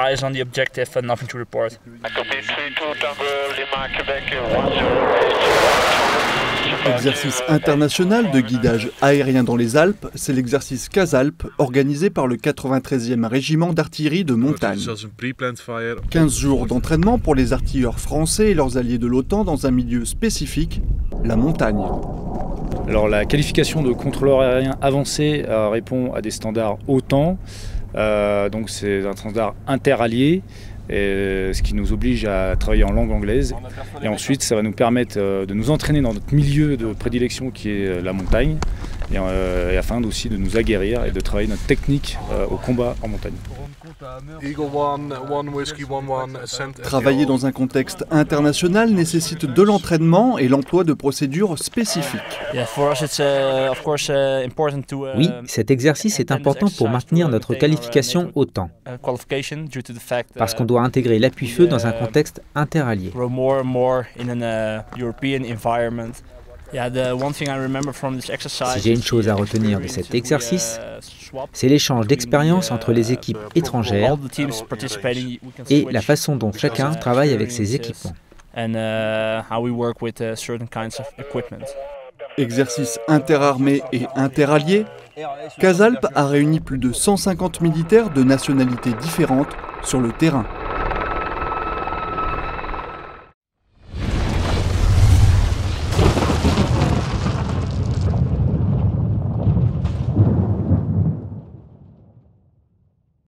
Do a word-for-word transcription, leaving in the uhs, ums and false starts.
eyes on the objective and nothing to report. L'exercice international de guidage aérien dans les Alpes, c'est l'exercice CASALPS organisé par le quatre-vingt-treizième régiment d'artillerie de montagne. quinze jours d'entraînement pour les artilleurs français et leurs alliés de l'OTAN dans un milieu spécifique, la montagne. Alors la qualification de contrôleur aérien avancé euh, répond à des standards OTAN, euh, donc c'est un standard interallié, et ce qui nous oblige à travailler en langue anglaise. Et ensuite, ça va nous permettre de nous entraîner dans notre milieu de prédilection qui est la montagne, et, euh, et afin aussi de nous aguerrir et de travailler notre technique euh, au combat en montagne. Travailler dans un contexte international nécessite de l'entraînement et l'emploi de procédures spécifiques. Oui, cet exercice est important pour maintenir notre qualification OTAN, parce qu'on doit intégrer l'appui-feu dans un contexte interallié. Si j'ai une chose à retenir de cet exercice, c'est l'échange d'expériences entre les équipes étrangères et la façon dont chacun travaille avec ses équipements. Exercice interarmé et interallié, CASALPS a réuni plus de cent cinquante militaires de nationalités différentes sur le terrain.